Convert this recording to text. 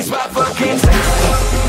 makes my fucking sense.